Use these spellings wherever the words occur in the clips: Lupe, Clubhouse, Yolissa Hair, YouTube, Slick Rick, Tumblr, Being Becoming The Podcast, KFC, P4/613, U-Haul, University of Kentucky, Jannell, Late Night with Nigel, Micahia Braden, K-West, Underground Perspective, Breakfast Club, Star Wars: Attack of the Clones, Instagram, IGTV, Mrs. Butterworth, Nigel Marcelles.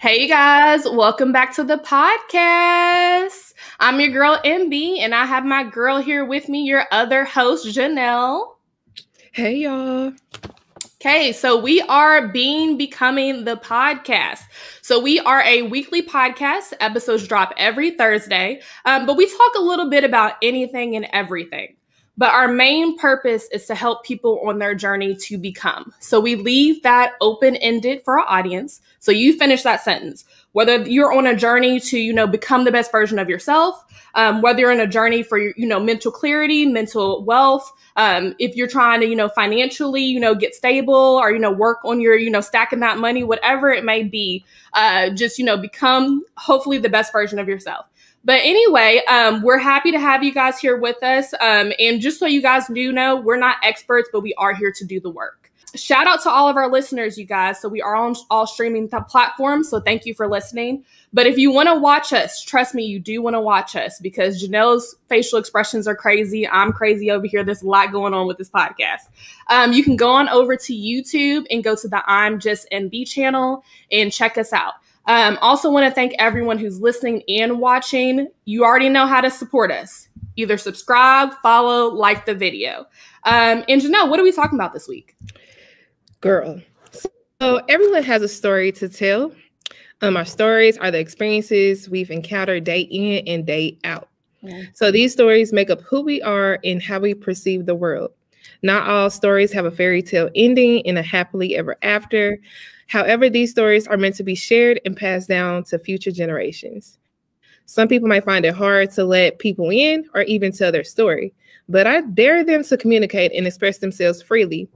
Hey guys, welcome back to the podcast. I'm your girl MB, and I have my girl here with me, your other host, Jannell. Hey y'all. Okay, so we are Becoming the Podcast. So we are a weekly podcast. Episodes drop every Thursday, but we talk a little bit about anything and everything. But our main purpose is to help people on their journey to become. So we leave that open-ended for our audience. So you finish that sentence. Whether you're on a journey to, become the best version of yourself, whether you're on a journey for, mental clarity, mental wealth, if you're trying to, financially, get stable or, work on your, stacking that money, whatever it may be, just, become hopefully the best version of yourself. But anyway, we're happy to have you guys here with us. And just so you guys do know, we're not experts, but we are here to do the work. Shout out to all of our listeners, you guys. So we are on all streaming platforms. So thank you for listening. But if you want to watch us, trust me, you do want to watch us because Jannell's facial expressions are crazy. I'm crazy over here. There's a lot going on with this podcast. You can go on over to YouTube and go to the Im Just MB channel and check us out. Also want to thank everyone who's listening and watching. You already know how to support us. Either subscribe, follow, like the video. And Jannell, what are we talking about this week? Girl, so everyone has a story to tell. Our stories are the experiences we've encountered day in and day out. Yeah. So these stories make up who we are and how we perceive the world. Not all stories have a fairy tale ending and a happily ever after. However, these stories are meant to be shared and passed down to future generations. Some people might find it hard to let people in or even tell their story, but I dare them to communicate and express themselves freely.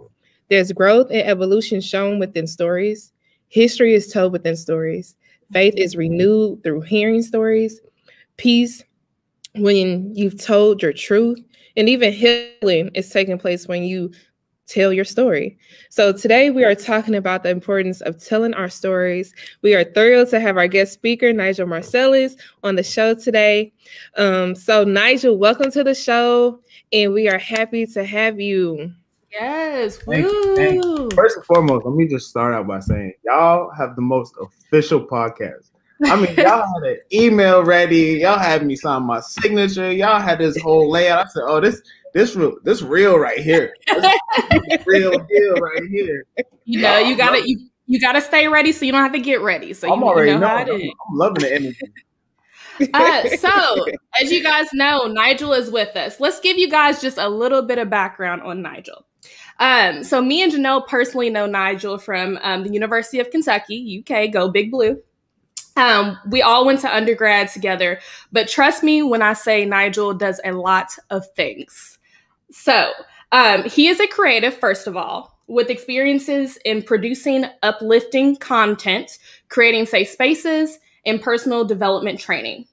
There's growth and evolution shown within stories. History is told within stories. Faith is renewed through hearing stories. Peace when you've told your truth, and even healing is taking place when you tell your story. So today we are talking about the importance of telling our stories. We are thrilled to have our guest speaker, Nigel Marcelles, on the show today. So Nigel, welcome to the show, and we are happy to have you. Yes. Thank you. First and foremost, let me just start out by saying y'all have the most official podcast. I mean, y'all had an email ready. Y'all had me sign my signature. Y'all had this whole layout. I said, oh, this real right here. This real deal right here. You know, you gotta stay ready so you don't have to get ready. So I'm already know how it is. I'm loving the energy. So as you guys know, Nigel is with us. Let's give you guys just a little bit of background on Nigel. So me and Jannell personally know Nigel from the University of Kentucky, UK, go Big Blue. We all went to undergrad together, but trust me when I say Nigel does a lot of things. So he is a creative, first of all, with experiences in producing uplifting content, creating safe spaces, and personal development training.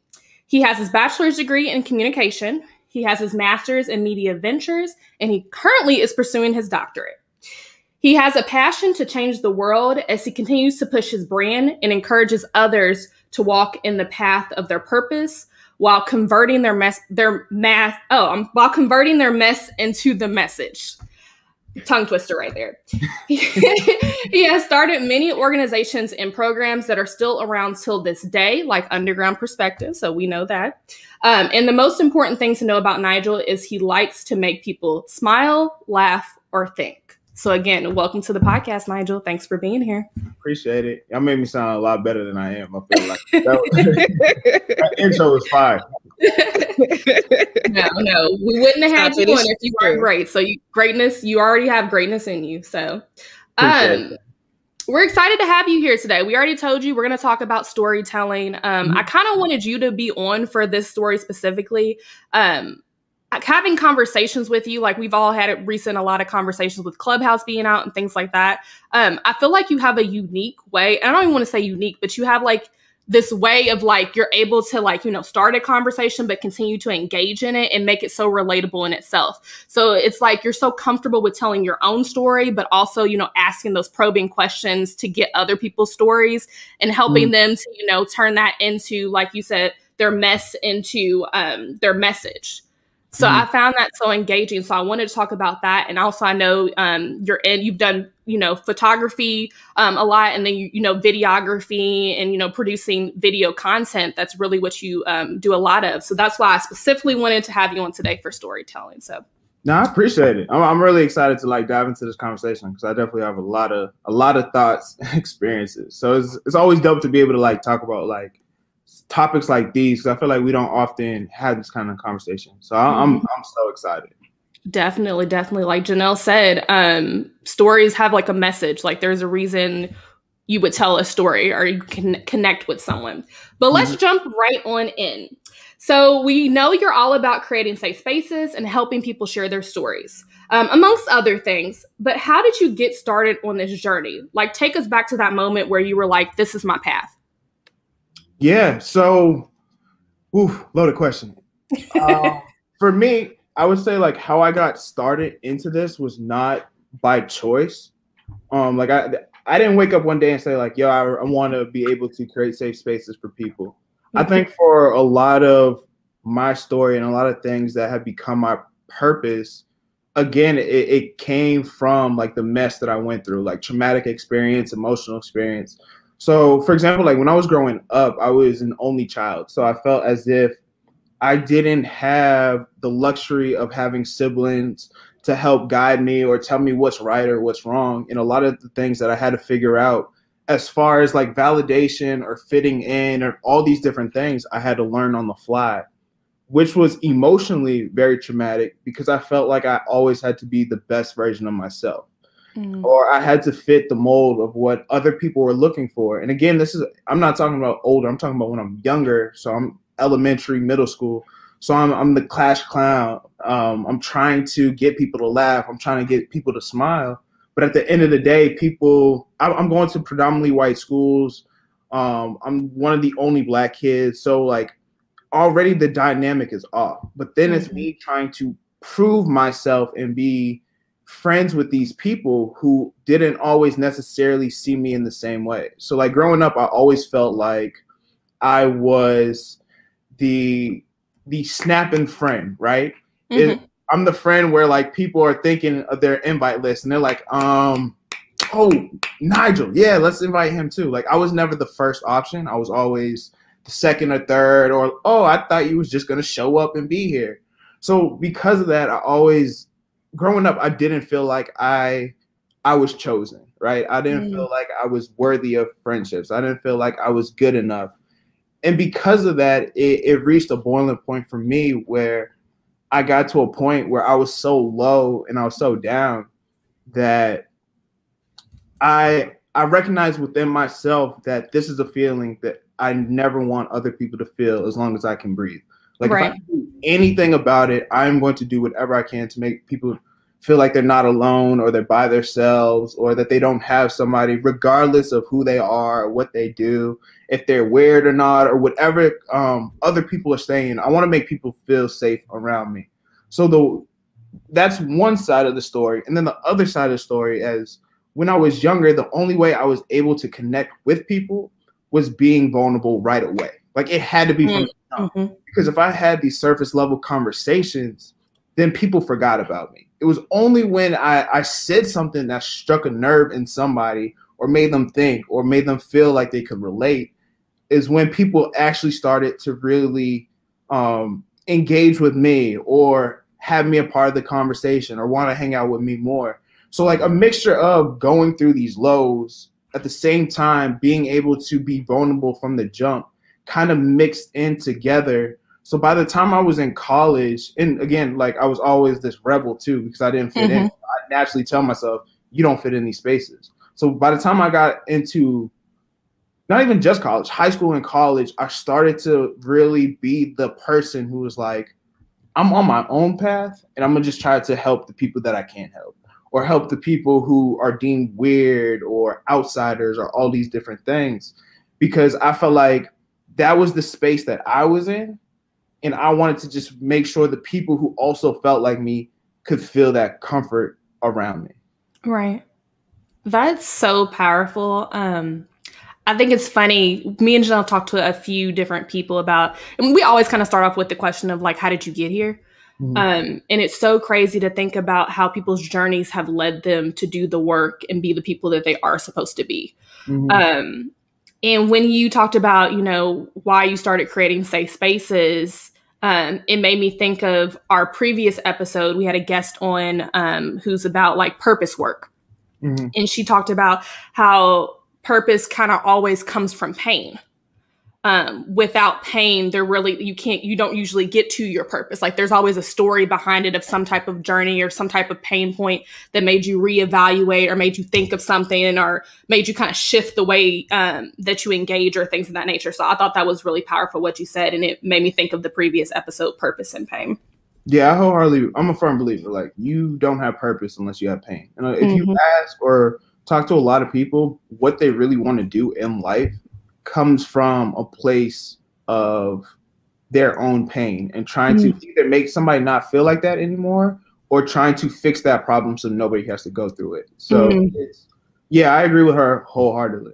He has his bachelor's degree in communication. He has his master's in media ventures, and he currently is pursuing his doctorate. He has a passion to change the world as he continues to push his brand and encourages others to walk in the path of their purpose while converting their mess into the message. Tongue twister right there. He has started many organizations and programs that are still around till this day, like Underground Perspective. So we know that. And the most important thing to know about Nigel is he likes to make people smile, laugh, or think. So again, welcome to the podcast, Nigel. Thanks for being here. Appreciate it. Y'all made me sound a lot better than I am. I feel like that intro was fire. No, we wouldn't have had you on if you weren't great. So you already have greatness in you. So we're excited to have you here today. We already told you we're going to talk about storytelling. I kind of wanted you to be on for this story specifically. Having conversations with you, like we've all had a lot of conversations with Clubhouse being out and things like that. I feel like you have a unique way. I don't even want to say unique, but you have like this way of like, you're able to like, start a conversation, but continue to engage in it and make it so relatable in itself. So it's like, you're so comfortable with telling your own story, but also, asking those probing questions to get other people's stories and helping them to, turn that into, like you said, their mess into their message. So I found that so engaging. So I wanted to talk about that. And also I know you've done, photography a lot, and then, videography and, producing video content. That's really what you do a lot of. So that's why I specifically wanted to have you on today for storytelling. So. No, I appreciate it. I'm really excited to dive into this conversation because I definitely have a lot of thoughts and experiences. So it's always dope to be able to talk about topics like these, because I feel like we don't often have this kind of conversation. So I'm so excited. Definitely, definitely. Like Jannell said, stories have a message. There's a reason you would tell a story or you can connect with someone. But let's jump right on in. So we know you're all about creating safe spaces and helping people share their stories, amongst other things. But how did you get started on this journey? Take us back to that moment where you were like, this is my path. Yeah, so, loaded question. For me, I would say how I got started into this was not by choice. I didn't wake up one day and say yo, I want to be able to create safe spaces for people. I think for a lot of my story and a lot of things that have become my purpose, again, it came from the mess that I went through, traumatic experience, emotional experience. So, for example, when I was growing up, I was an only child. So I felt as if I didn't have the luxury of having siblings to help guide me or tell me what's right or what's wrong. And a lot of the things that I had to figure out as far as validation or fitting in or all these different things, I had to learn on the fly, which was emotionally very traumatic because I felt like I always had to be the best version of myself. Or I had to fit the mold of what other people were looking for. And again, this is, I'm not talking about older, I'm talking about when I'm younger. So I'm elementary, middle school. So I'm the class clown. I'm trying to get people to laugh. I'm trying to get people to smile. But at the end of the day, people, I'm going to predominantly white schools. I'm one of the only black kids. So already the dynamic is off, but then it's me trying to prove myself and be friends with these people who didn't always necessarily see me in the same way. So growing up, I always felt like I was the snapping friend, right? I'm the friend where people are thinking of their invite list and they're oh, Nigel, yeah, let's invite him too. I was never the first option. I was always the second or third, or oh, I thought you was just gonna show up and be here. So because of that, I always, growing up, I didn't feel like I was chosen, right? I didn't feel like I was worthy of friendships. I didn't feel like I was good enough. And because of that, it reached a boiling point for me where I got to a point where I was so low and I was so down that I recognized within myself that this is a feeling that I never want other people to feel as long as I can breathe. If I do anything about it, I'm going to do whatever I can to make people feel like they're not alone, or they're by themselves, or that they don't have somebody, regardless of who they are, or what they do, if they're weird or not, or whatever other people are saying. I want to make people feel safe around me. So that's one side of the story. And then the other side of the story is when I was younger, the only way I was able to connect with people was being vulnerable right away. It had to be from the jump, because if I had these surface level conversations, then people forgot about me. It was only when I said something that struck a nerve in somebody or made them think or made them feel like they could relate is when people actually started to really engage with me or have me a part of the conversation or want to hang out with me more. So a mixture of going through these lows at the same time, being able to be vulnerable from the jump kind of mixed in together. So by the time I was in college, and again, I was always this rebel too, because I didn't fit in. I naturally tell myself, you don't fit in these spaces. So by the time I got into not even just college, high school and college, I started to really be the person who was I'm on my own path and I'm gonna just try to help the people that I can't help, or help the people who are deemed weird or outsiders or all these different things, because I felt like that was the space that I was in. And I wanted to just make sure the people who also felt like me could feel that comfort around me. Right. That's so powerful. I think it's funny. Me and Jannell talked to a few different people about, and we always kind of start off with the question of how did you get here? Mm-hmm. And it's so crazy to think about how people's journeys have led them to do the work and be the people that they are supposed to be. Mm-hmm. And when you talked about, you know, why you started creating safe spaces, it made me think of our previous episode. We had a guest on who's about like purpose work. Mm-hmm. And she talked about how purpose kind of always comes from pain. Without pain, there really, you don't usually get to your purpose. Like there's always a story behind it of some type of journey or some type of pain point that made you reevaluate or made you think of something or made you kind of shift the way that you engage or things of that nature. So I thought that was really powerful what you said. And it made me think of the previous episode, Purpose and Pain. Yeah, I'm a firm believer. Like you don't have purpose unless you have pain. And if you ask or talk to a lot of people, what they really want to do in life comes from a place of their own pain and trying to either make somebody not feel like that anymore or trying to fix that problem so nobody has to go through it. So yeah, I agree with her wholeheartedly.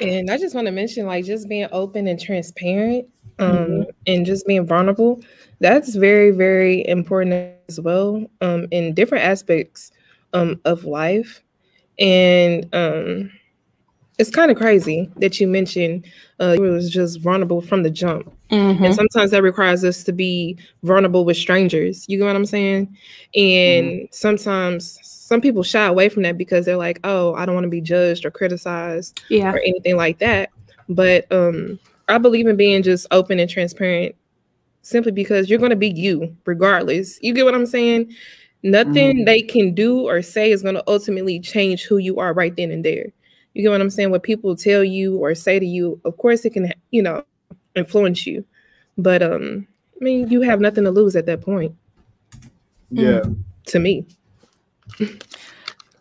And I just want to mention, like, just being open and transparent and just being vulnerable, that's very, very important as well in different aspects of life. And it's kind of crazy that you mentioned it was just vulnerable from the jump. Mm-hmm. And sometimes that requires us to be vulnerable with strangers. You get what I'm saying? And sometimes some people shy away from that because they're like, oh, I don't want to be judged or criticized or anything like that. But I believe in being just open and transparent simply because you're going to be you regardless. You get what I'm saying? Nothing they can do or say is going to ultimately change who you are right then and there. You get what I'm saying? What people tell you or say to you, of course it can, you know, influence you. But, I mean, you have nothing to lose at that point. Yeah. To me.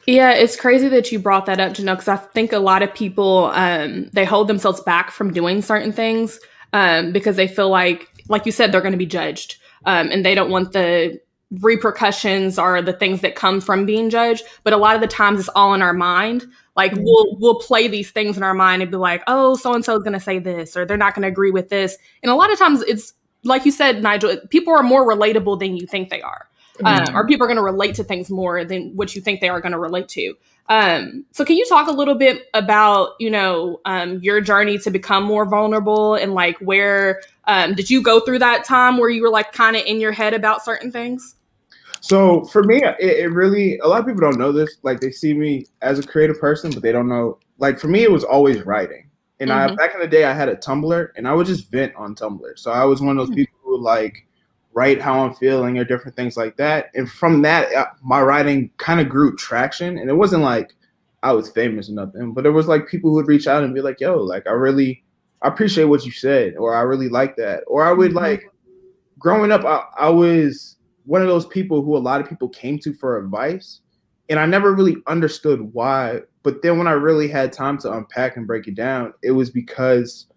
Yeah, it's crazy that you brought that up, Jannell, because I think a lot of people, they hold themselves back from doing certain things because they feel like you said, they're going to be judged and they don't want the repercussions or the things that come from being judged. But a lot of the times it's all in our mind. Like we'll play these things in our mind and be like, oh, so-and-so is going to say this, or they're not going to agree with this. And a lot of times it's like you said, Nigel, people are more relatable than you think they are. Or people are going to relate to things more than what you think they are going to relate to. So can you talk a little bit about, you know, your journey to become more vulnerable and like where did you go through that time where you were like kind of in your head about certain things? So for me, it really, a lot of people don't know this. Like they see me as a creative person, but they don't know. Like for me, it was always writing. And back in the day, I had a Tumblr and I would just vent on Tumblr. So I was one of those people who like write how I'm feeling or different things like that. And from that, my writing kind of grew traction. And it wasn't like I was famous or nothing, but it was like people who would reach out and be like, yo, like I appreciate what you said, or I really like that. Or I would like, growing up, I was one of those people who a lot of people came to for advice, and I never really understood why. But then when I really had time to unpack and break it down, it was because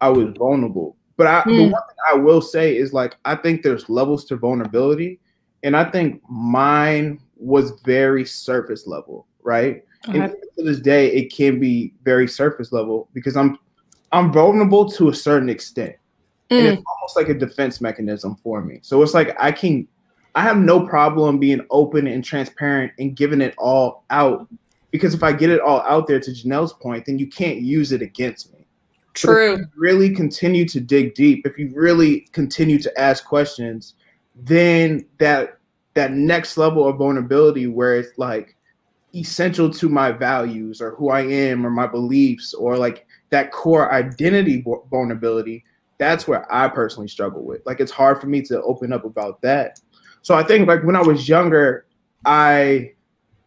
I was vulnerable. But the one thing I will say is like, I think there's levels to vulnerability. And I think mine was very surface level, right? Uh-huh. And to this day, it can be very surface level because I'm vulnerable to a certain extent. And it's almost like a defense mechanism for me. So it's like, I have no problem being open and transparent and giving it all out, because if I get it all out there, to Jannell's point, then you can't use it against me. True. If you really continue to dig deep, if you really continue to ask questions, then that next level of vulnerability where it's like essential to my values or who I am or my beliefs or like that core identity vulnerability, that's where I personally struggle with. Like it's hard for me to open up about that. So I think like when I was younger, I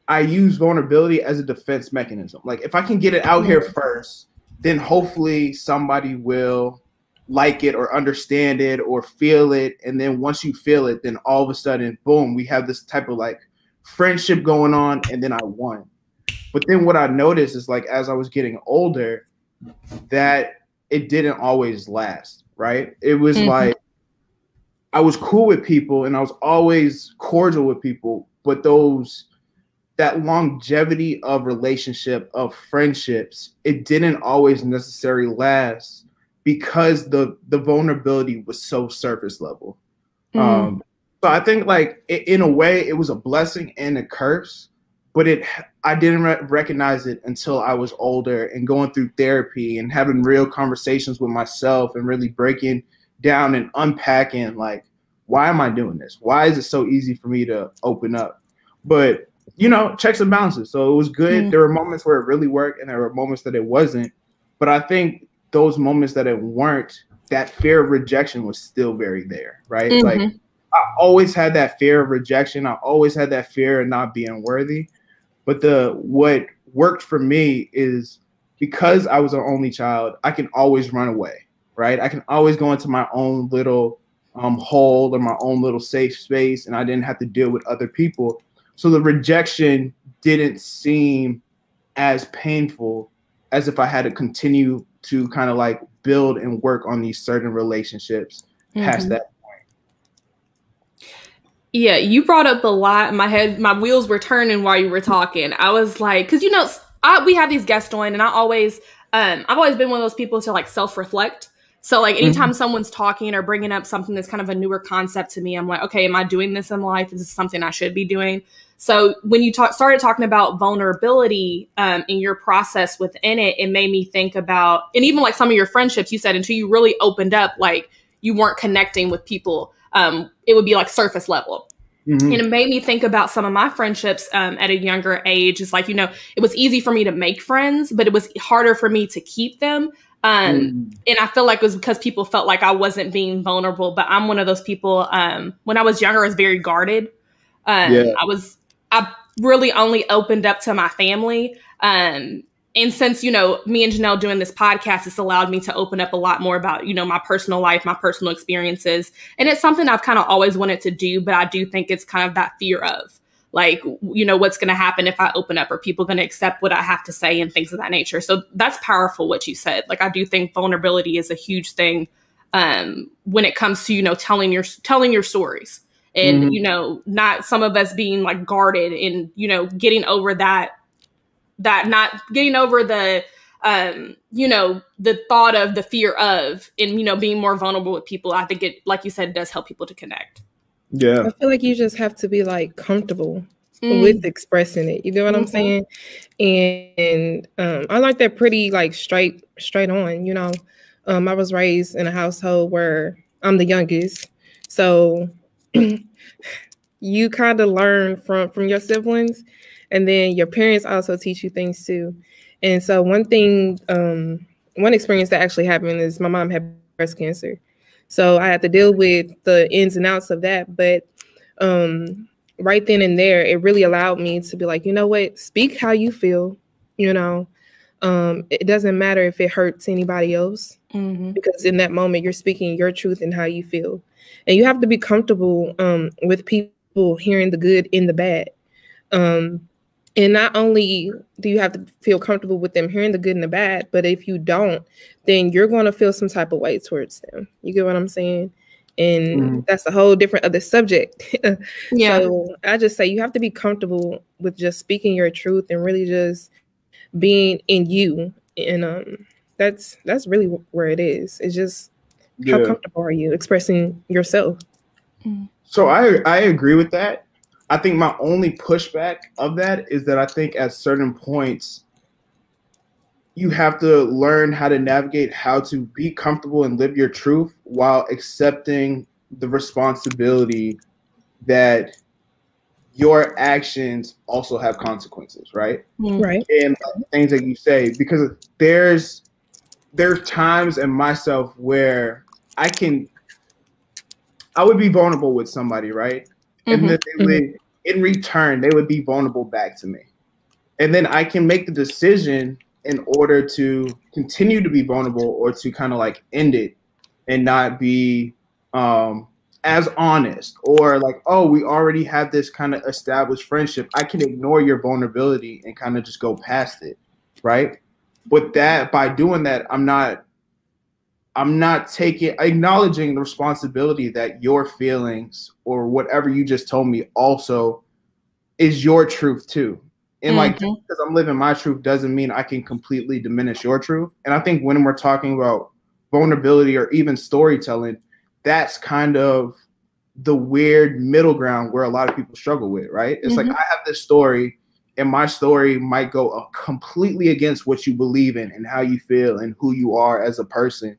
used vulnerability as a defense mechanism. Like if I can get it out here first, then hopefully somebody will like it or understand it or feel it. And then once you feel it, then all of a sudden, boom, we have this type of like friendship going on, and then I won. But then what I noticed is like as I was getting older, that it didn't always last, right? It was like, I was cool with people and I was always cordial with people, but that longevity of relationship, of friendships, it didn't always necessarily last because the vulnerability was so surface level. So I think like in a way it was a blessing and a curse, but I didn't recognize it until I was older and going through therapy and having real conversations with myself and really breaking down and unpacking like, why am I doing this? Why is it so easy for me to open up? But you know, checks and balances. So it was good. There were moments where it really worked and there were moments that it wasn't. But I think those moments that it weren't, that fear of rejection was still very there, right? Like I always had that fear of rejection. I always had that fear of not being worthy. But what worked for me is because I was an only child, I can always run away, right? I can always go into my own little hole or my own little safe space, and I didn't have to deal with other people. So the rejection didn't seem as painful as if I had to continue to kind of like build and work on these certain relationships past that point. Yeah, you brought up a lot. My wheels were turning while you were talking. I was like, cause you know, we have these guests on and I always, I've always been one of those people to like self-reflect. So like anytime someone's talking or bringing up something that's kind of a newer concept to me, I'm like, okay, am I doing this in life? Is this something I should be doing? So when you started talking about vulnerability in your process within it, it made me think about, and even like some of your friendships, you said until you really opened up, like you weren't connecting with people. It would be like surface level. And it made me think about some of my friendships at a younger age. It's like, you know, it was easy for me to make friends, but it was harder for me to keep them. And I feel like it was because people felt like I wasn't being vulnerable, but I'm one of those people, when I was younger, I was very guarded. I really only opened up to my family. And since, you know, me and Jannell doing this podcast, it's allowed me to open up a lot more about, you know, my personal life, my personal experiences. And it's something I've kind of always wanted to do, but I do think it's kind of that fear of like, you know, what's going to happen if I open up? Are people going to accept what I have to say and things of that nature? So that's powerful what you said. Like, I do think vulnerability is a huge thing when it comes to, you know, telling your stories. And, you know, not some of us being like guarded and, you know, getting over that not getting over the, you know, the thought of the fear of, and, you know, being more vulnerable with people. I think it, like you said, does help people to connect. Yeah. I feel like you just have to be like comfortable with expressing it. You know what I'm saying? And I like that pretty like straight on, you know, I was raised in a household where I'm the youngest. So you kind of learn from your siblings, and then your parents also teach you things too. And so one experience that actually happened is my mom had breast cancer. So I had to deal with the ins and outs of that. But right then and there, it really allowed me to be like, you know what, speak how you feel, you know. It doesn't matter if it hurts anybody else, because in that moment, you're speaking your truth and how you feel. And you have to be comfortable with people hearing the good and the bad. And not only do you have to feel comfortable with them hearing the good and the bad, but if you don't, then you're going to feel some type of way towards them. You get what I'm saying? And that's a whole different other subject. So I just say you have to be comfortable with just speaking your truth and really just being in you. And that's really where it is. It's just how comfortable are you expressing yourself? So I agree with that. I think my only pushback of that is that I think at certain points, you have to learn how to navigate how to be comfortable and live your truth while accepting the responsibility that your actions also have consequences, right? And things that you say, because there's times in myself where I would be vulnerable with somebody, right? And then they would, in return, they would be vulnerable back to me. And then I can make the decision in order to continue to be vulnerable or to kind of like end it and not be as honest, or like, oh, we already have this kind of established friendship. I can ignore your vulnerability and kind of just go past it, right? But that by doing that, I'm not acknowledging the responsibility that your feelings or whatever you just told me also is your truth too. And like, because I'm living my truth doesn't mean I can completely diminish your truth. And I think when we're talking about vulnerability or even storytelling, that's kind of the weird middle ground where a lot of people struggle with, right? It's like, I have this story, and my story might go completely against what you believe in and how you feel and who you are as a person.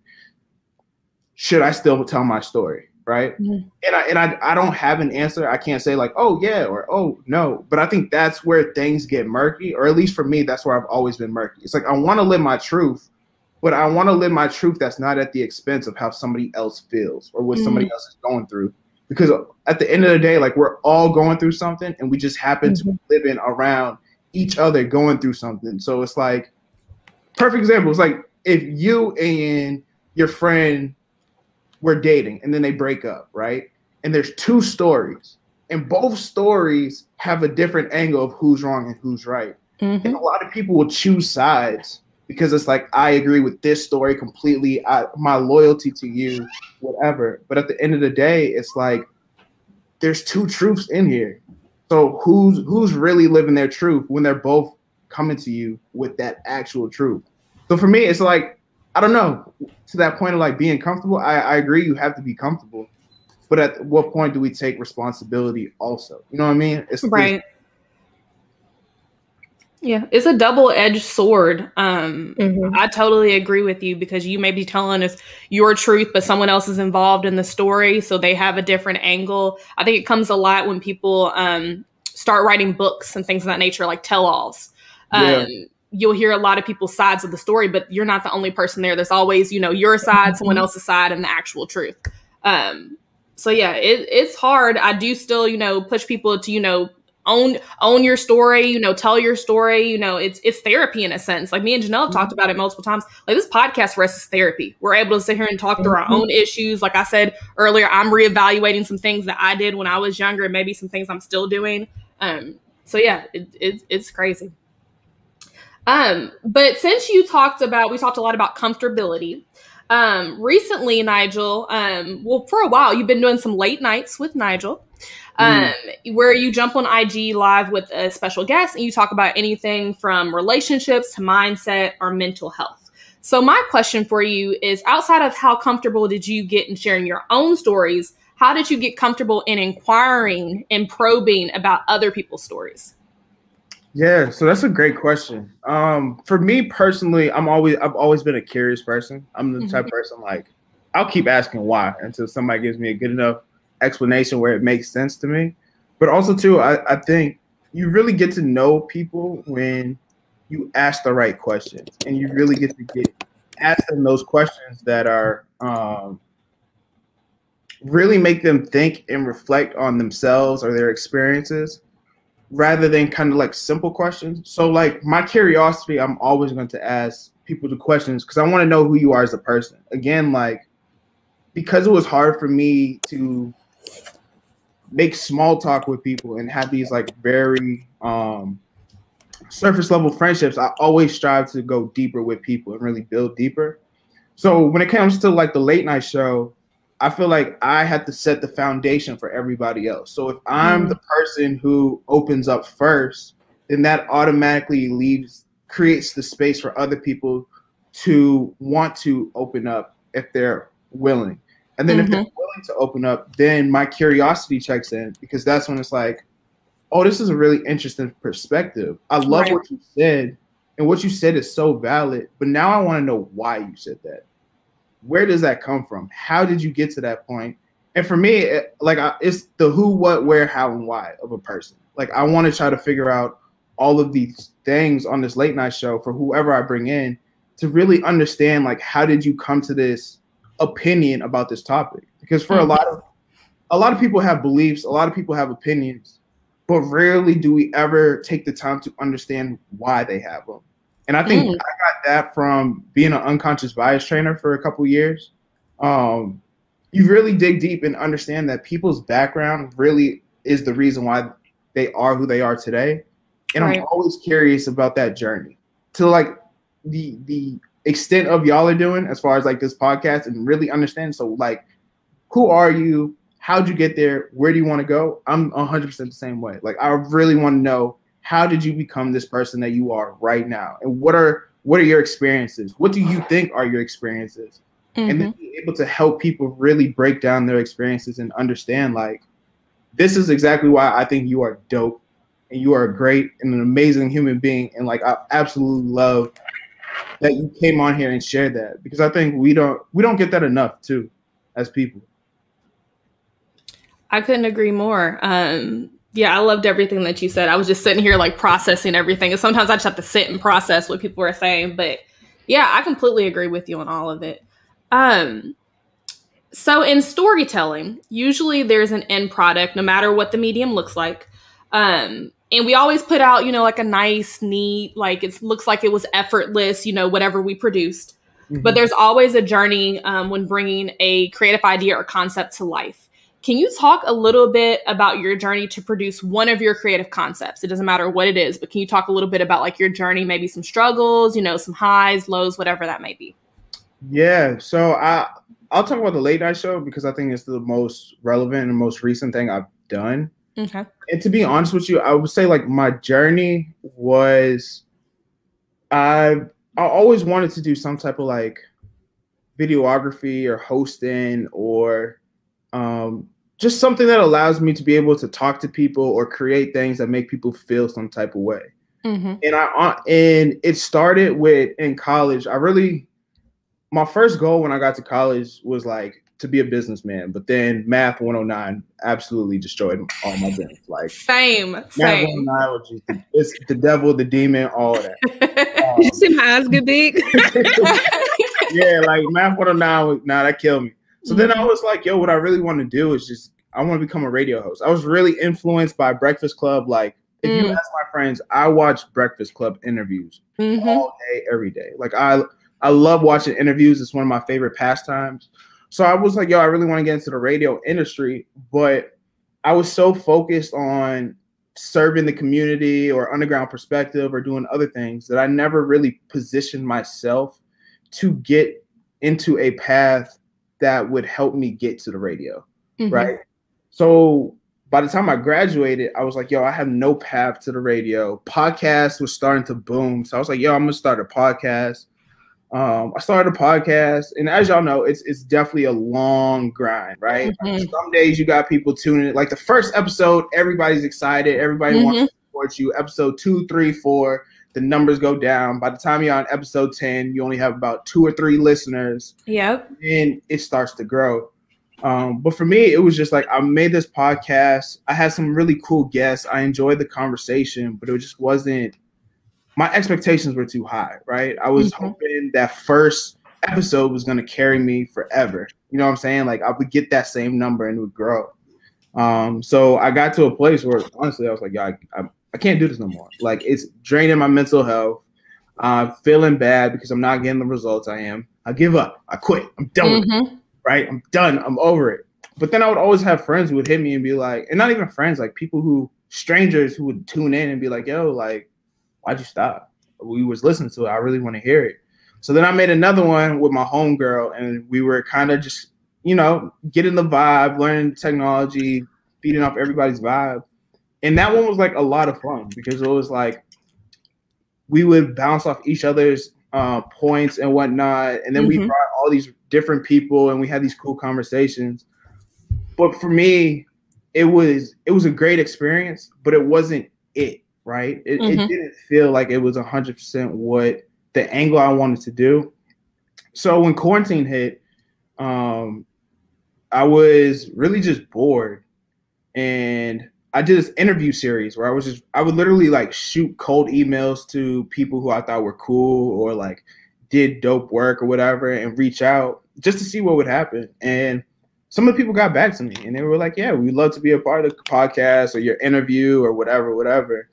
Should I still tell my story, right? And I don't have an answer. I can't say like, oh yeah, or oh no. But I think that's where things get murky, or at least for me, that's where I've always been murky. It's like, I want to live my truth, but I want to live my truth that's not at the expense of how somebody else feels or what somebody else is going through. Because at the end of the day, like, we're all going through something, and we just happen to be living around each other going through something. So it's like, perfect example. It's like if you and your friend were dating and then they break up, right? And there's two stories, and both stories have a different angle of who's wrong and who's right. And a lot of people will choose sides because it's like, I agree with this story completely, my loyalty to you, whatever. But at the end of the day, it's like, there's two truths in here. So who's really living their truth when they're both coming to you with that actual truth? So for me, it's like, I don't know, to that point of like being comfortable, I agree you have to be comfortable. But at what point do we take responsibility also? You know what I mean? It's right. Yeah, it's a double-edged sword. I totally agree with you, because you may be telling us your truth, but someone else is involved in the story, so they have a different angle. I think it comes a lot when people start writing books and things of that nature, like tell-alls. You'll hear a lot of people's sides of the story, but you're not the only person there. There's always, you know, your side, someone else's side, and the actual truth. So yeah, it's hard. I do still, you know, push people to, you know, own your story, you know, tell your story, you know, it's therapy in a sense. Like, me and Jannell have talked about it multiple times. Like, this podcast for us is therapy. We're able to sit here and talk through our own issues. Like I said earlier, I'm reevaluating some things that I did when I was younger, and maybe some things I'm still doing. So yeah, it's crazy. But since we talked a lot about comfortability. Recently, Nigel, well, for a while, you've been doing some late nights with Nigel, where you jump on IG Live with a special guest and you talk about anything from relationships to mindset or mental health. So my question for you is, outside of how comfortable did you get in sharing your own stories, how did you get comfortable in inquiring and probing about other people's stories? Yeah, so that's a great question. For me personally, I've always been a curious person. I'm the type of person, like, I'll keep asking why until somebody gives me a good enough explanation where it makes sense to me. But also too, I think you really get to know people when you ask the right questions, and you really get to ask them those questions that are really make them think and reflect on themselves or their experiences, rather than kind of like simple questions. So like, my curiosity, I'm always going to ask people the questions because I want to know who you are as a person. Again, like, because it was hard for me to make small talk with people and have these like very surface level friendships, I always strive to go deeper with people and really build deeper. So when it comes to like the late night show, I feel like I have to set the foundation for everybody else. So if I'm the person who opens up first, then that automatically creates the space for other people to want to open up if they're willing. And then if they're willing to open up, then my curiosity checks in, because that's when it's like, oh, this is a really interesting perspective. I love what you said, and what you said is so valid, but now I want to know why you said that. Where does that come from? How did you get to that point? And for me, it's the who, what, where, how, and why of a person. Like, I want to try to figure out all of these things on this late night show for whoever I bring in to really understand, like, how did you come to this opinion about this topic? Because for a lot of people have beliefs, a lot of people have opinions, but rarely do we ever take the time to understand why they have them. And I think I got that from being an unconscious bias trainer for a couple years. You really dig deep and understand that people's background really is the reason why they are who they are today. And I'm always curious about that journey, to like the extent of y'all are doing as far as like this podcast, and really understand. So like, who are you? How'd you get there? Where do you want to go? I'm 100% the same way. Like, I really want to know, how did you become this person that you are right now? And what are your experiences? What do you think are your experiences? Mm-hmm. And then being able to help people really break down their experiences and understand, like, this is exactly why I think you are dope and you are great and an amazing human being. And like, I absolutely love that you came on here and shared that, because I think we don't get that enough too as people. I couldn't agree more. Yeah, I loved everything that you said. I was just sitting here like processing everything. And sometimes I just have to sit and process what people are saying. But yeah, I completely agree with you on all of it. So in storytelling, usually there's an end product, no matter what the medium looks like. And we always put out, you know, like a nice, neat, like it looks like it was effortless, you know, whatever we produced. Mm-hmm. But there's always a journey when bringing a creative idea or concept to life. Can you talk a little bit about your journey to produce one of your creative concepts? It doesn't matter what it is, but can you talk a little bit about like your journey, maybe some struggles, you know, some highs, lows, whatever that may be? Yeah. So I'll talk about the late night show because I think it's the most relevant and most recent thing I've done. Okay. And to be honest with you, I would say like my journey was I always wanted to do some type of like videography or hosting or just something that allows me to be able to talk to people or create things that make people feel some type of way. Mm-hmm. And it started with in college. My first goal when I got to college was like to be a businessman, but then Math 109 absolutely destroyed all my dreams. Like same. Math 109 was just it's the devil, the demon, all of that. You see my eyes good big. Yeah, like Math 109 was that killed me. So then I was like, yo, what I really want to do is just, I want to become a radio host. I was really influenced by Breakfast Club. Like, if you ask my friends, I watch Breakfast Club interviews all day, every day. Like, I love watching interviews. It's one of my favorite pastimes. So I was like, yo, I really want to get into the radio industry. But I was so focused on serving the community or Underground Perspective or doing other things that I never really positioned myself to get into a path that would help me get to the radio, right? So by the time I graduated, I was like, yo, I have no path to the radio. Podcast was starting to boom. So I was like, yo, I'm gonna start a podcast. I started a podcast. And as y'all know, it's definitely a long grind, right? Like some days you got people tuning in. Like the first episode, everybody's excited. Everybody wants to support you. Episode 2, 3, 4, the numbers go down. By the time you're on episode 10, you only have about 2 or 3 listeners. Yep. And it starts to grow. But for me, it was just like, I made this podcast. I had some really cool guests. I enjoyed the conversation, but it just wasn't, my expectations were too high, right? I was hoping that first episode was going to carry me forever. You know what I'm saying? Like I would get that same number and it would grow. So I got to a place where honestly, I was like, yeah, I can't do this no more. Like it's draining my mental health. I'm feeling bad because I'm not getting the results I am. I give up. I quit. I'm done with it, right? I'm done. I'm over it. But then I would always have friends who would hit me and be like, and not even friends, like people who, strangers who would tune in and be like, yo, like, why'd you stop? We was listening to it. I really want to hear it. So then I made another one with my homegirl and we were kind of just, you know, getting the vibe, learning technology, feeding off everybody's vibe. And that one was like a lot of fun because it was like we would bounce off each other's points and whatnot. And then we brought all these different people and we had these cool conversations. But for me, it was a great experience, but it wasn't it, right? It didn't feel like it was 100% what the angle I wanted to do. So when quarantine hit, I was really just bored and I did this interview series where I would literally like shoot cold emails to people who I thought were cool or like did dope work or whatever and reach out just to see what would happen. And some of the people got back to me and they were like, yeah, we'd love to be a part of the podcast or your interview or whatever.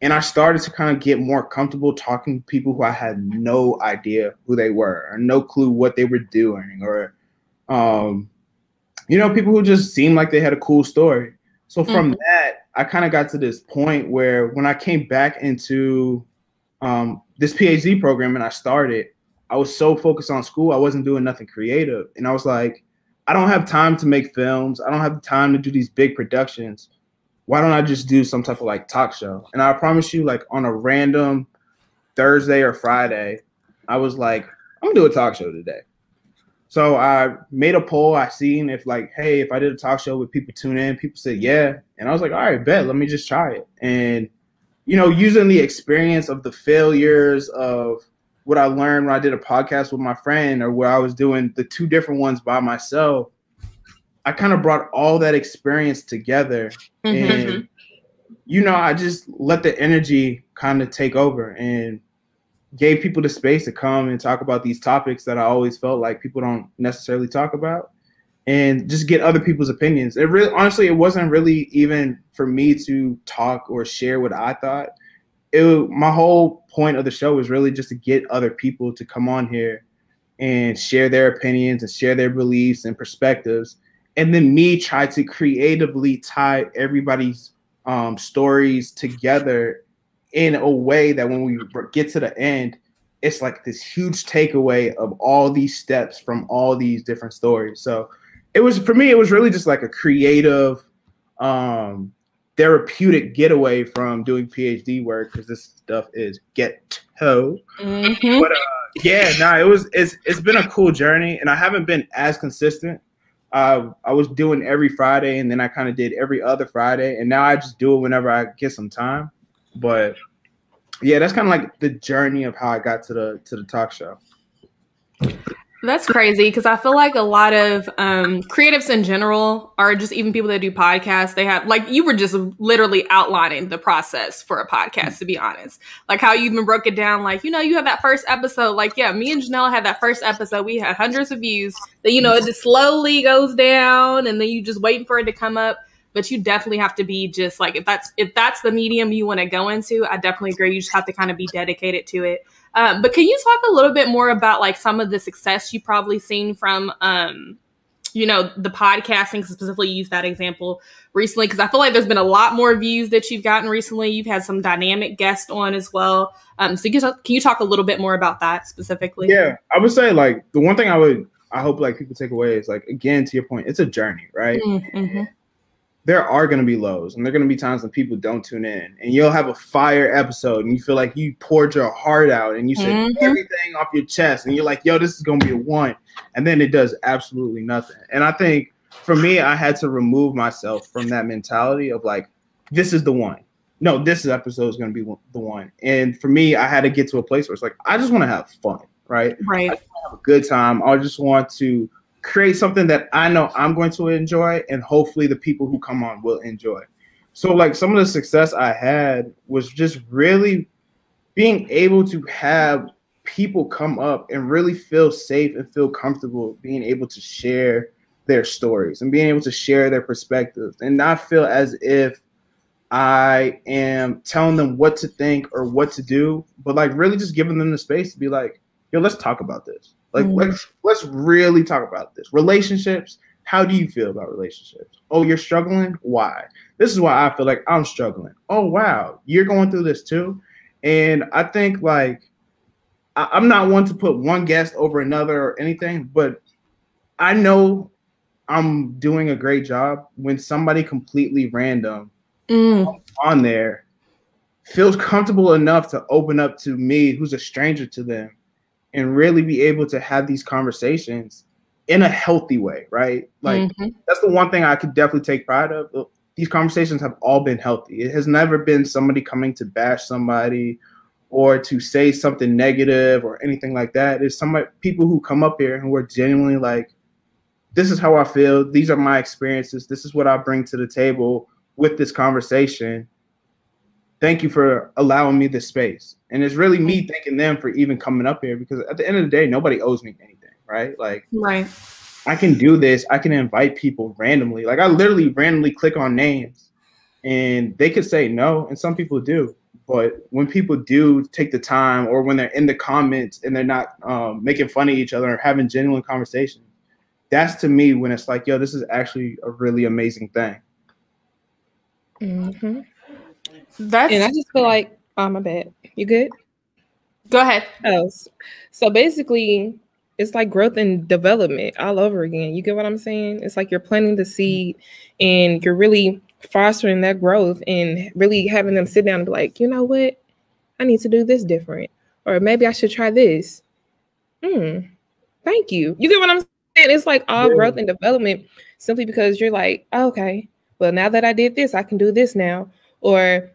And I started to kind of get more comfortable talking to people who I had no idea who they were or no clue what they were doing or, you know, people who just seemed like they had a cool story. So from that, I kind of got to this point where when I came back into this PhD program and I started, I was so focused on school. I wasn't doing nothing creative. And I was like, I don't have time to make films. I don't have time to do these big productions. Why don't I just do some type of like talk show? And I promise you, like on a random Thursday or Friday, I was like, I'm gonna do a talk show today. So I made a poll. I seen if like, hey, if I did a talk show, would people tune in? People said, yeah. And I was like, all right, bet, let me just try it. And, you know, using the experience of the failures of what I learned when I did a podcast with my friend or where I was doing the two different ones by myself, I kind of brought all that experience together. Mm-hmm. And, you know, I just let the energy kind of take over and gave people the space to come and talk about these topics that I always felt like people don't necessarily talk about and just get other people's opinions. It really, honestly, it wasn't really even for me to talk or share what I thought. My whole point of the show was really just to get other people to come on here and share their opinions and share their beliefs and perspectives. And then me try to creatively tie everybody's stories together in a way that when we get to the end, it's like this huge takeaway of all these steps from all these different stories. So it was, for me, it was really just like a creative, therapeutic getaway from doing PhD work, because this stuff is ghetto. Mm-hmm. But yeah, no, it's been a cool journey, and I haven't been as consistent. I was doing every Friday, and then I kind of did every other Friday, and now I just do it whenever I get some time. But yeah, that's kind of like the journey of how I got to the talk show. That's crazy, because I feel like a lot of creatives in general, or just even people that do podcasts, they have, like, you were just literally outlining the process for a podcast, to be honest. Like how you even broke it down, like, you know, you have that first episode. Like, yeah, me and Jannell had that first episode. We had hundreds of views. That, you know, it just slowly goes down, and then you just waiting for it to come up. But you definitely have to be just like, if that's the medium you want to go into, I definitely agree. You just have to kind of be dedicated to it. But can you talk a little bit more about like some of the success you've probably seen from, you know, the podcasting, specifically use that example recently, because I feel like there's been a lot more views that you've gotten recently. You've had some dynamic guests on as well. So can you talk a little bit more about that specifically? Yeah, I would say like the one thing I hope like people take away is like, again, to your point, it's a journey, right? Mm-hmm. There are going to be lows, and there are going to be times when people don't tune in, and you'll have a fire episode and you feel like you poured your heart out and you said everything off your chest and you're like, yo, this is going to be a one. And then it does absolutely nothing. And I think for me, I had to remove myself from that mentality of like, this is the one. No, this episode is going to be the one. And for me, I had to get to a place where it's like, I just want to have fun. Right. I just want to have a good time. I just want to create something that I know I'm going to enjoy, and hopefully the people who come on will enjoy. So like some of the success I had was just really being able to have people come up and really feel safe and feel comfortable being able to share their stories and being able to share their perspectives, and not feel as if I am telling them what to think or what to do, but like really just giving them the space to be like, yo, let's talk about this. Like, let's really talk about this. Relationships. How do you feel about relationships? Oh, you're struggling? Why? This is why I feel like I'm struggling. Oh, wow. You're going through this too. And I think like, I'm not one to put one guest over another or anything, but I know I'm doing a great job when somebody completely random on there feels comfortable enough to open up to me, who's a stranger to them, and really be able to have these conversations in a healthy way, right? Like that's the one thing I could definitely take pride of. These conversations have all been healthy. It has never been somebody coming to bash somebody or to say something negative or anything like that. It's somebody, people who come up here and who are genuinely like, this is how I feel. These are my experiences. This is what I bring to the table with this conversation. Thank you for allowing me this space. And it's really me thanking them for even coming up here, because at the end of the day, nobody owes me anything, right? Like, right. I can do this. I can invite people randomly. Like I literally randomly click on names and they could say no. And some people do. But when people do take the time, or when they're in the comments and they're not making fun of each other or having genuine conversations, that's to me when it's like, yo, this is actually a really amazing thing. Mm-hmm. And I just feel like, my bad. You good? Go ahead. So basically, it's like growth and development all over again. You get what I'm saying? It's like you're planting the seed and you're really fostering that growth and really having them sit down and be like, you know what? I need to do this different. Or maybe I should try this. Thank you. You get what I'm It's like all growth and development, simply because you're like, oh, okay, well, now that I did this, I can do this now. Or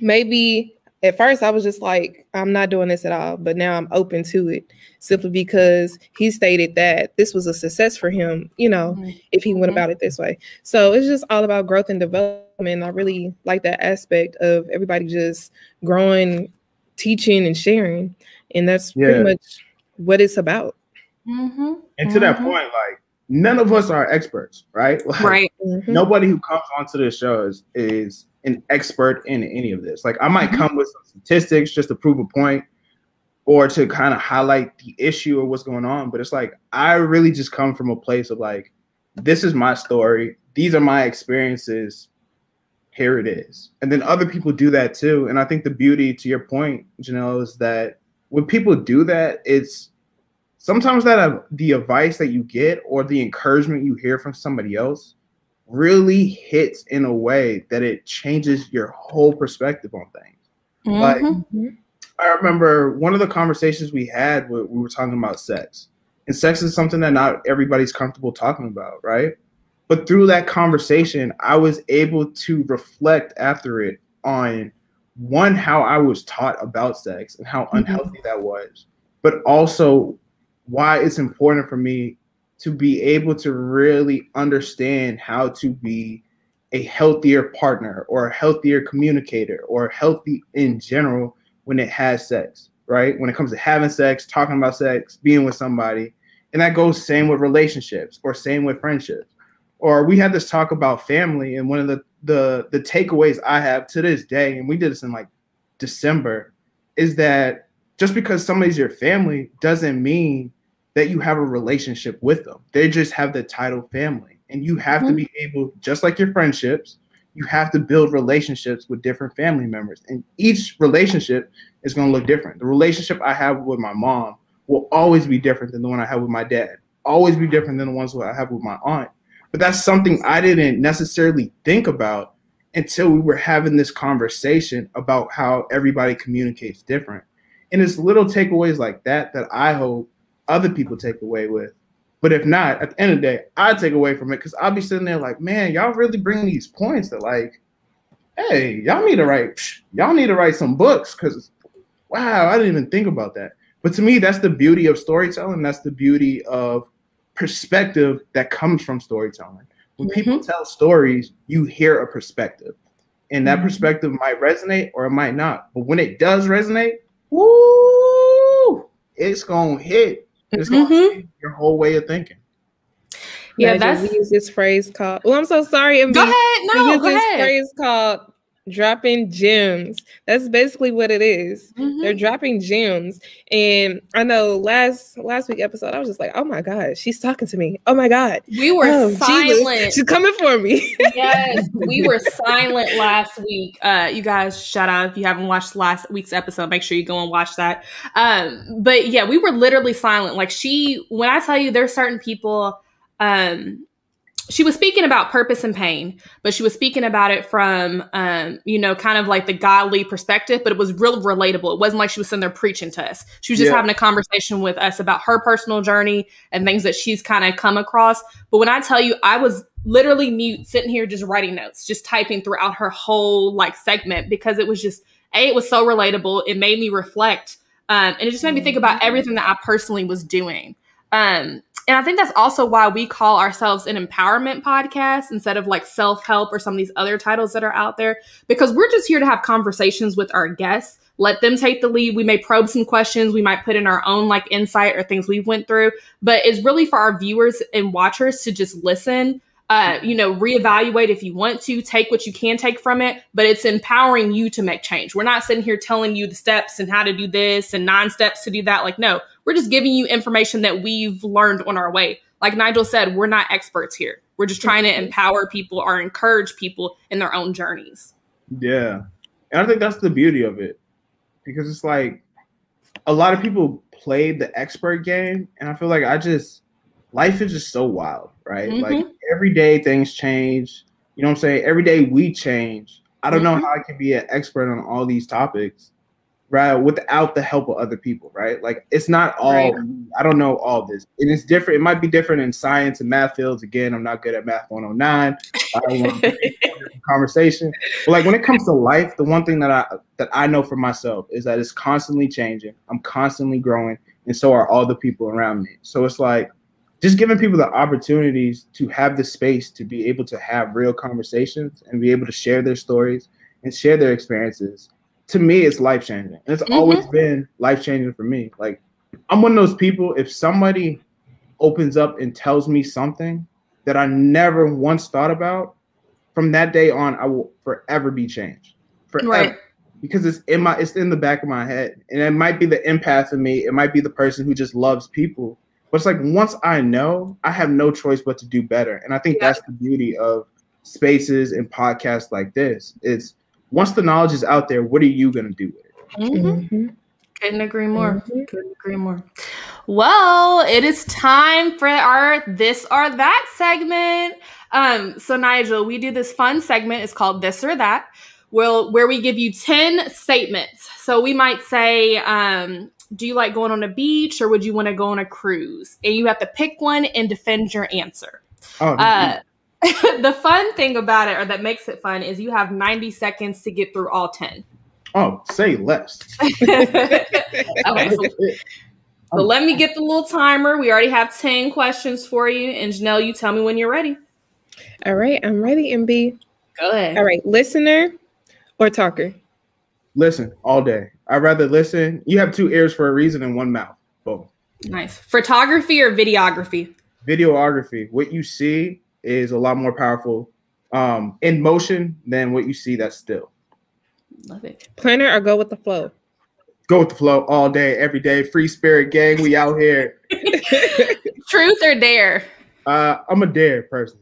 maybe at first I was just like, I'm not doing this at all, but now I'm open to it, simply because he stated that this was a success for him, you know, if he went about it this way. So it's just all about growth and development. I really like that aspect of everybody just growing, teaching, and sharing. And that's pretty much what it's about. And to that point, like, none of us are experts, right? Like, nobody who comes onto this show is an expert in any of this. Like, I might come with some statistics just to prove a point or to kind of highlight the issue or what's going on. But it's like, I really just come from a place of like, this is my story. These are my experiences. Here it is. And then other people do that too. And I think the beauty, to your point, Jannell, is that when people do that, it's sometimes that the advice that you get or the encouragement you hear from somebody else really hits in a way that it changes your whole perspective on things. Like, I remember one of the conversations we had, we were talking about sex. And sex is something that not everybody's comfortable talking about, right? But through that conversation, I was able to reflect after it on, one, how I was taught about sex and how unhealthy that was, but also why it's important for me to be able to really understand how to be a healthier partner or a healthier communicator or healthy in general when it has sex, right? When it comes to having sex, talking about sex, being with somebody. And that goes same with relationships or same with friendships. Or we had this talk about family, and one of the takeaways I have to this day, and we did this in like December, is that just because somebody's your family doesn't mean that you have a relationship with them. They just have the title family. And you have to be able, just like your friendships, you have to build relationships with different family members. And each relationship is going to look different. The relationship I have with my mom will always be different than the one I have with my dad, always be different than the ones I have with my aunt. But that's something I didn't necessarily think about until we were having this conversation about how everybody communicates different. And it's little takeaways like that that I hope other people take away with. But if not, at the end of the day, I take away from it because I'll be sitting there like, man, y'all really bring these points that like, hey, y'all need to write some books because, wow, I didn't even think about that. But to me, that's the beauty of storytelling. That's the beauty of perspective that comes from storytelling. When people tell stories, you hear a perspective. And that perspective might resonate or it might not. But when it does resonate, woo, it's going to hit. It's going to hit your whole way of thinking. Yeah, that's... We use this phrase called... Oh, I'm so sorry, MB. Go ahead. No, we use this phrase called dropping gems. That's basically what it is. They're dropping gems. And I know last week's episode, I was just like, oh my God, she's talking to me. Oh my God. We were silent. Jesus, she's coming for me. Yes, we were silent last week. You guys, shout out if you haven't watched last week's episode, make sure you go and watch that. But yeah, we were literally silent. Like when I tell you there's certain people, she was speaking about purpose and pain, but she was speaking about it from, you know, kind of like the godly perspective, but it was real relatable. It wasn't like she was sitting there preaching to us. She was just having a conversation with us about her personal journey and things that she's kind of come across. But when I tell you, I was literally mute, sitting here, just writing notes, just typing throughout her whole like segment, because it was just, it was so relatable. It made me reflect. And it just made me think about everything that I personally was doing. And I think that's also why we call ourselves an empowerment podcast instead of like self-help or some of these other titles that are out there, because we're just here to have conversations with our guests, let them take the lead. We may probe some questions. We might put in our own like insight or things we've went through, but it's really for our viewers and watchers to just listen, you know, reevaluate if you want to, take what you can take from it, but it's empowering you to make change. We're not sitting here telling you the steps and how to do this and 9 steps to do that. Like, no, we're just giving you information that we've learned on our way. Like Nigel said, we're not experts here. We're just trying to empower people or encourage people in their own journeys. Yeah. And I think that's the beauty of it, because it's like a lot of people play the expert game. And I feel like life is just so wild, right? Like every day things change. You know what I'm saying? Every day we change. I don't know how I can be an expert on all these topics right, without the help of other people, right? Like, it's not all, right. I don't know all this. And it's different. It might be different in science and math fields. Again, I'm not good at math 109. I don't want to conversation. But like, when it comes to life, the one thing that I know for myself is that it's constantly changing. I'm constantly growing. And so are all the people around me. So it's like, just giving people the opportunities to have the space to be able to have real conversations and be able to share their stories and share their experiences. To me, it's life changing. And it's always been life changing for me. Like, I'm one of those people, if somebody opens up and tells me something that I never once thought about, from that day on, I will forever be changed. Forever. Right. Because it's in the back of my head. And it might be the empath in me. It might be the person who just loves people. But it's like, once I know, I have no choice but to do better. And I think that's the beauty of spaces and podcasts like this. It's, once the knowledge is out there, what are you going to do with it? Mm-hmm. Couldn't agree more. Mm-hmm. Couldn't agree more. Well, it is time for our This or That segment. So Nigel, we do this fun segment. It's called This or That, where we give you 10 statements. So we might say, do you like going on a beach, or would you want to go on a cruise? And you have to pick one and defend your answer. Oh, the fun thing about it, or that makes it fun, is you have 90 seconds to get through all 10. Oh, say less. Okay, so let me get the little timer. We already have 10 questions for you. And Jannell, you tell me when you're ready. All right, I'm ready, MB. Go ahead. All right, listener or talker? Listen all day. I'd rather listen. You have two ears for a reason and one mouth. Boom. Nice. Photography or videography? Videography. What you see is a lot more powerful in motion than what you see that's still. Love it. Planner or go with the flow? Go with the flow all day, every day. Free spirit gang. We out here. Truth or dare? I'm a dare person.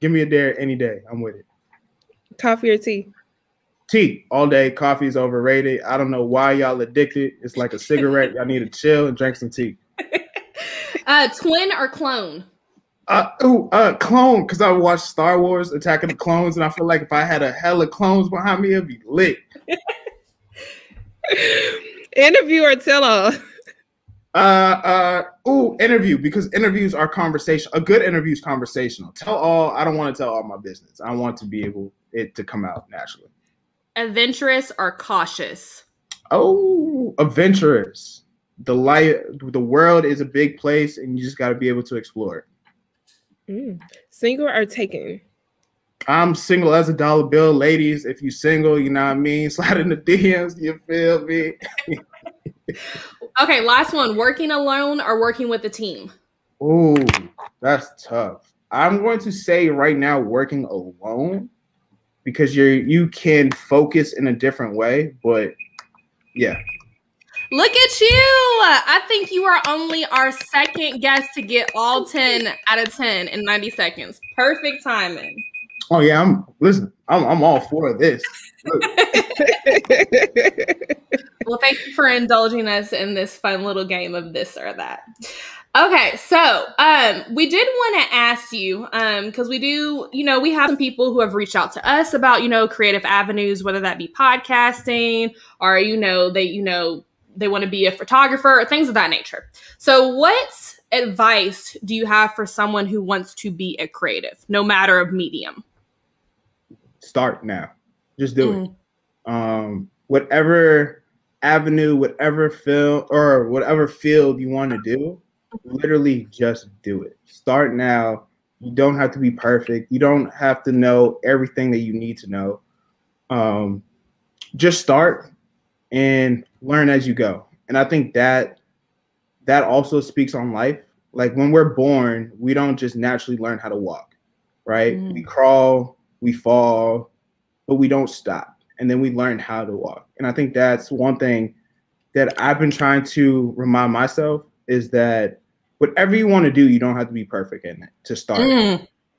Give me a dare any day. I'm with it. Coffee or tea? Tea all day. Coffee is overrated. I don't know why y'all addicted. It's like a cigarette. Y'all need to chill and drink some tea. Twin or clone? Clone, because I watched Star Wars: Attack of the Clones, and I feel like if I had a hella clones behind me, it'd be lit. Interview or tell all? Interview, because interviews are conversation. A good interview is conversational. Tell all, I don't want to tell all my business. I want to be able it to come out naturally. Adventurous or cautious? Oh, adventurous. The world is a big place, and you just got to be able to explore it. Single or taken? I'm single as a dollar bill. Ladies, if you single, you know what I mean? Slide in the DMs, you feel me? Okay, last one. Working alone or working with a team? Ooh, that's tough. I'm going to say right now, working alone, because you can focus in a different way, but yeah. Look at you. I think you are only our second guest to get all 10 out of 10 in 90 seconds. Perfect timing. Oh, yeah. I'm all for this. Well, thank you for indulging us in this fun little game of This or That. Okay, so we did want to ask you, because we do, we have some people who have reached out to us about, creative avenues, whether that be podcasting or, they want to be a photographer or things of that nature. So what advice do you have for someone who wants to be a creative, no matter of medium? Start now. Just do it. Whatever avenue, whatever film or whatever field you want to do, literally just do it. Start now. You don't have to be perfect. You don't have to know everything that you need to know. Just start and learn as you go. And I think that also speaks on life. Like, when we're born, we don't just naturally learn how to walk, right? We crawl, we fall, but we don't stop. And then we learn how to walk. And I think that's one thing that I've been trying to remind myself, is that whatever you want to do, you don't have to be perfect in it to start.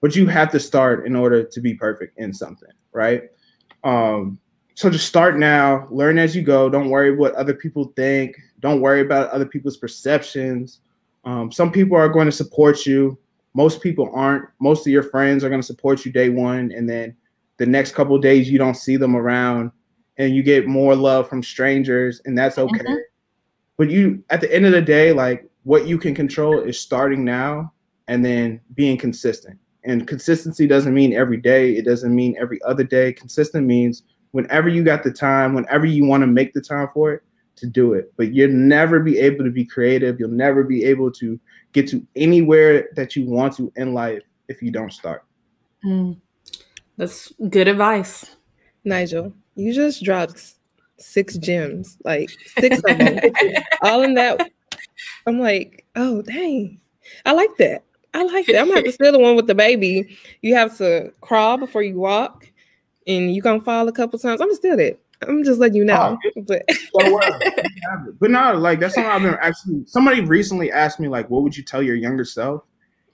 But you have to start in order to be perfect in something, right? So just start now, learn as you go. Don't worry what other people think. Don't worry about other people's perceptions. Some people are going to support you. Most people aren't. Most of your friends are going to support you day one, and then the next couple of days you don't see them around. and you get more love from strangers, and that's okay. Mm-hmm. But you, at the end of the day, like, what you can control is starting now and then being consistent. And consistency doesn't mean every day. It doesn't mean every other day. Consistent means whenever you got the time, whenever you want to make the time for it, to do it. But you'll never be able to be creative. You'll never be able to get to anywhere that you want to in life if you don't start. Mm. That's good advice. Nigel, you just dropped 6 gems, like 6 of them, all in that. I'm like, oh, dang. I like that. I like that. I'm going to have to steal the one with the baby. You have to crawl before you walk, and you're going to fall a couple times. I'm going to steal that. I'm just letting you know. But no, like, that's something I've been actually, somebody recently asked me, like, what would you tell your younger self?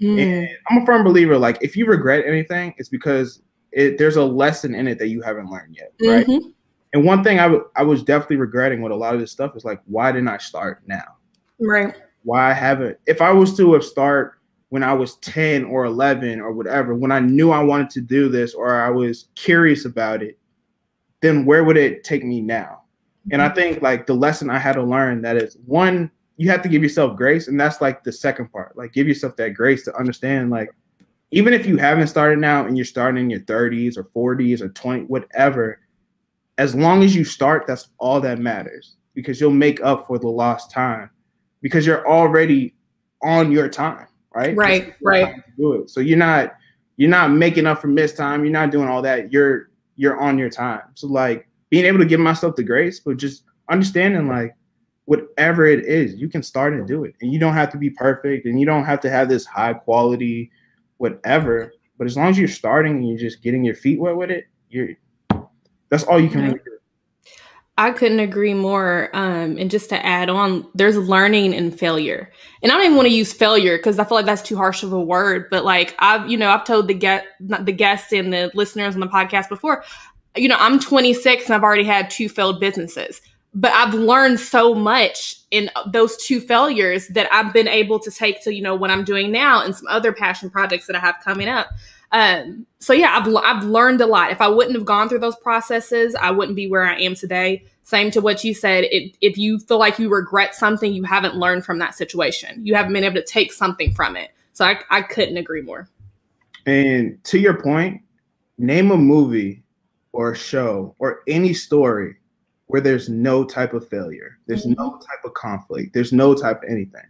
Mm. And I'm a firm believer, like, if you regret anything, it's because there's a lesson in it that you haven't learned yet, right? Mm-hmm. And one thing I was definitely regretting with a lot of this stuff is, like, why didn't I start now? Right. Why haven't, if I was to have started when I was 10 or 11 or whatever, when I knew I wanted to do this or I was curious about it, then where would it take me now? And I think, like, the lesson I had to learn that is, one, you have to give yourself grace. And that's, like, the second part, like, give yourself that grace to understand, like, even if you haven't started now and you're starting in your 30s or 40s or 20, whatever, as long as you start, that's all that matters, because you'll make up for the lost time because you're already on your time, right? Right, right. Do it. So you're not making up for missed time. You're not doing all that. You're on your time. So, like, being able to give myself the grace, but just understanding, like, whatever it is, you can start and do it. And you don't have to be perfect, and you don't have to have this high quality whatever. But as long as you're starting and you're just getting your feet wet with it, that's all you can really do. I couldn't agree more. And just to add on, there's learning and failure. And I don't even want to use failure because I feel like that's too harsh of a word. But, like, I've told the guests and the listeners on the podcast before, you know, I'm 26 and I've already had 2 failed businesses. But I've learned so much in those 2 failures that I've been able to take to, you know, what I'm doing now and some other passion projects that I have coming up. So yeah, I've learned a lot. If I wouldn't have gone through those processes, I wouldn't be where I am today. Same to what you said. If you feel like you regret something, you haven't learned from that situation. You haven't been able to take something from it. So I couldn't agree more. And to your point, name a movie or a show or any story where there's no type of failure. There's no type of conflict. There's no type of anything.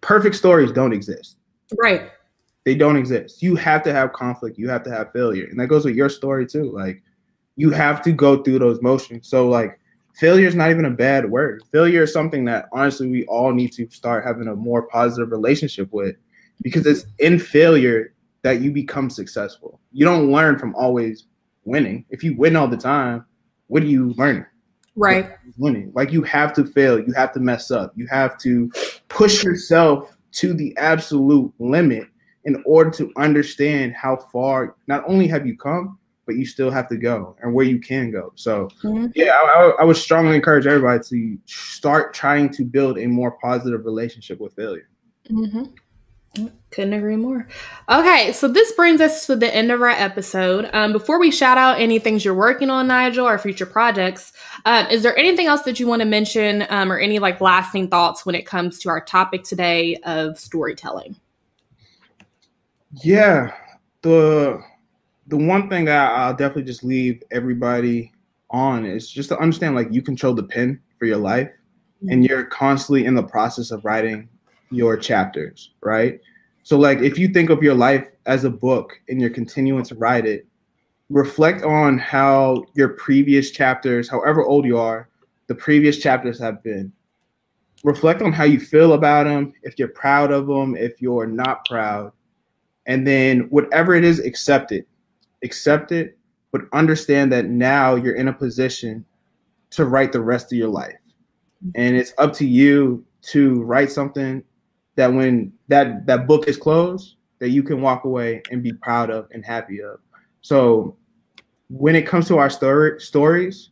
Perfect stories don't exist. Right. They don't exist. You have to have conflict. You have to have failure. And that goes with your story too. Like, you have to go through those motions. So, like, failure is not even a bad word. Failure is something that honestly we all need to start having a more positive relationship with, because it's in failure that you become successful. You don't learn from always winning. If you win all the time, what are you learning? Right. Winning. Like, you have to fail. You have to mess up. You have to push yourself to the absolute limit in order to understand how far not only have you come, but you still have to go and where you can go. So yeah, I would strongly encourage everybody to start trying to build a more positive relationship with failure. Couldn't agree more. Okay, so this brings us to the end of our episode. Before we shout out any things you're working on, Nigel, or future projects, is there anything else that you want to mention or any, like, lasting thoughts when it comes to our topic today of storytelling? Yeah, the one thing that I'll definitely just leave everybody on is just to understand, like, you control the pen for your life, and you're constantly in the process of writing your chapters, right? So, like, if you think of your life as a book and you're continuing to write it, reflect on how your previous chapters, however old you are, the previous chapters have been. Reflect on how you feel about them, if you're proud of them, if you're not proud. And then whatever it is, accept it. Accept it, but understand that now you're in a position to write the rest of your life. And it's up to you to write something that when that book is closed, that you can walk away and be proud of and happy of. So when it comes to our stories,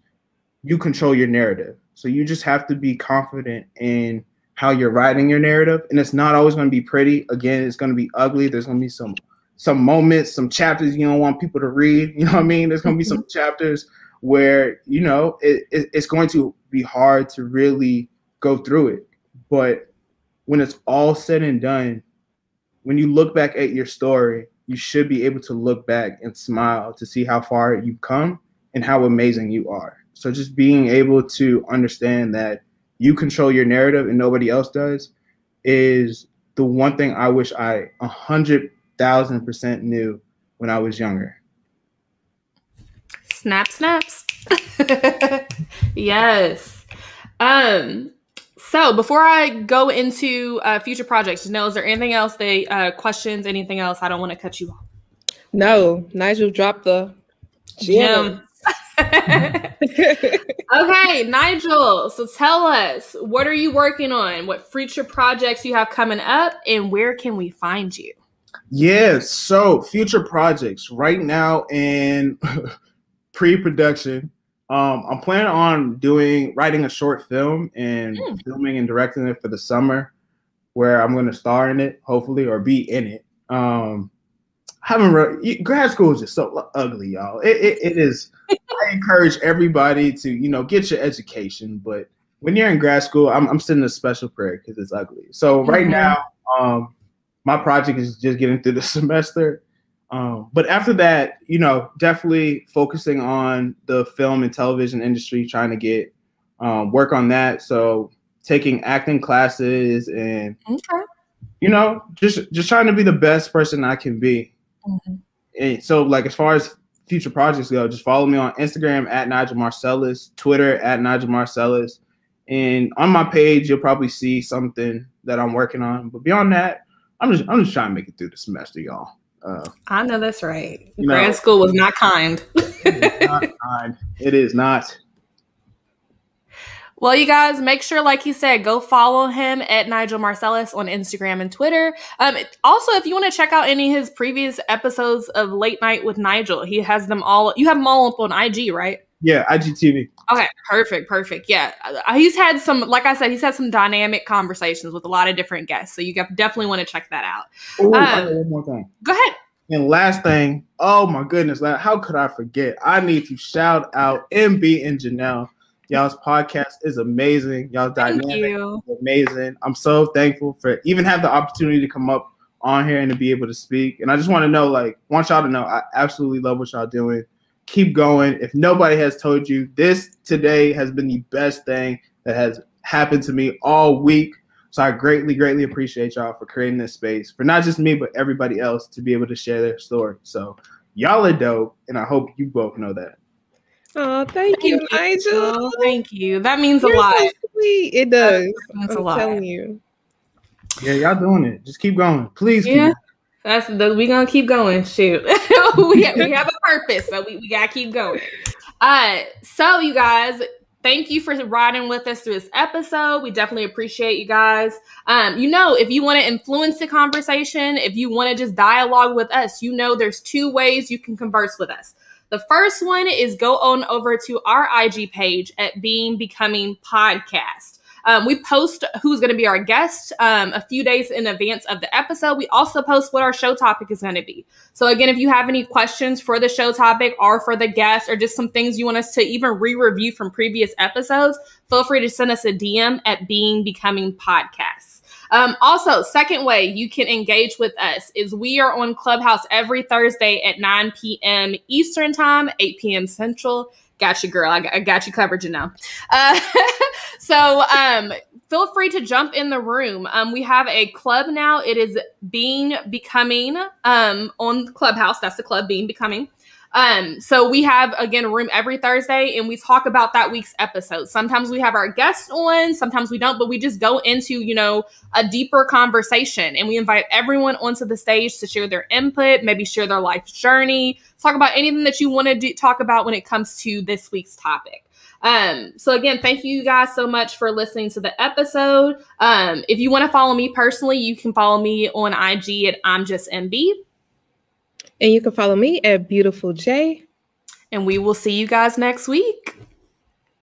you control your narrative. So you just have to be confident in how you're writing your narrative. And it's not always going to be pretty. Again, it's going to be ugly. There's going to be some moments, some chapters you don't want people to read. You know what I mean? There's going to be some chapters where, you know, it's going to be hard to really go through it. But when it's all said and done, when you look back at your story, you should be able to look back and smile to see how far you've come and how amazing you are. So just being able to understand that you control your narrative and nobody else does is the one thing I wish I 100,000% knew when I was younger. Snap, snaps. Yes. So before I go into future projects, Jannell, is there anything else, questions, anything else? I don't want to cut you off. No, Nigel dropped the gem. Okay, Nigel, so tell us, what are you working on? What future projects you have coming up, and where can we find you? Yeah, so future projects right now in pre-production. I'm planning on writing a short film and filming and directing it for the summer, where I'm going to star in it, hopefully, or be in it. Grad school is just so ugly, y'all. It is. I encourage everybody to, you know, get your education, but when you're in grad school, I'm sending a special prayer because it's ugly. So right now, my project is just getting through the semester. But after that, you know, definitely focusing on the film and television industry, trying to get work on that. So taking acting classes and, you know, just trying to be the best person I can be. And so, like, as far as future projects go, just follow me on Instagram at Nigel Marcelles, Twitter at Nigel Marcelles. And on my page, you'll probably see something that I'm working on. But beyond that, I'm just trying to make it through the semester, y'all. I know that's right. Grad school was not kind. It is not kind. It is not. Well, you guys, make sure, like he said, go follow him at Nigel Marcelles on Instagram and Twitter. Also, if you want to check out any of his previous episodes of Late Night with Nigel, he has them all. You have them all up on IG, right? Yeah, IGTV. Okay, perfect. Yeah, he's had some, like I said, he's had some dynamic conversations with a lot of different guests. So you definitely want to check that out. Ooh, one more thing. Go ahead. And last thing, oh my goodness, how could I forget? I need to shout out MB and Jannell. Y'all's podcast is amazing. Y'all's dynamic is amazing. I'm so thankful for even have the opportunity to come up on here and to be able to speak. And I just want to know, like, want y'all to know, I absolutely love what y'all doing. Keep going. If nobody has told you, this today has been the best thing that has happened to me all week. So I greatly, greatly appreciate y'all for creating this space for not just me, but everybody else to be able to share their story. So y'all are dope, and I hope you both know that. Oh, thank you, Nigel. Thank you. That means a lot. So sweet. It does. I'm telling you. Yeah, y'all doing it. Just keep going. Please keep going. We're going to keep going. Shoot. we have a purpose, so we got to keep going. So, you guys, thank you for riding with us through this episode. We definitely appreciate you guys. You know, if you want to influence the conversation, if you want to just dialogue with us, you know there's two ways you can converse with us. The first one is go on over to our IG page at Being Becoming Podcast. We post who's going to be our guest a few days in advance of the episode. We also post what our show topic is going to be. So again, if you have any questions for the show topic or for the guest or just some things you want us to even re-review from previous episodes, feel free to send us a DM at Being Becoming Podcast. Also, second way you can engage with us is we are on Clubhouse every Thursday at 9 p.m. Eastern time, 8 p.m. Central. Got you, girl. I got you covered, Jannell. So feel free to jump in the room. We have a club now. It is Being Becoming on Clubhouse. That's the club, Being Becoming. So we have, again, a room every Thursday, and we talk about that week's episode. Sometimes we have our guests on, sometimes we don't, but we just go into, you know, a deeper conversation, and we invite everyone onto the stage to share their input, maybe share their life journey, talk about anything that you want to talk about when it comes to this week's topic. So again, thank you guys so much for listening to the episode. If you want to follow me personally, you can follow me on IG at Im Just MB. And you can follow me at Beautiful J. And we will see you guys next week.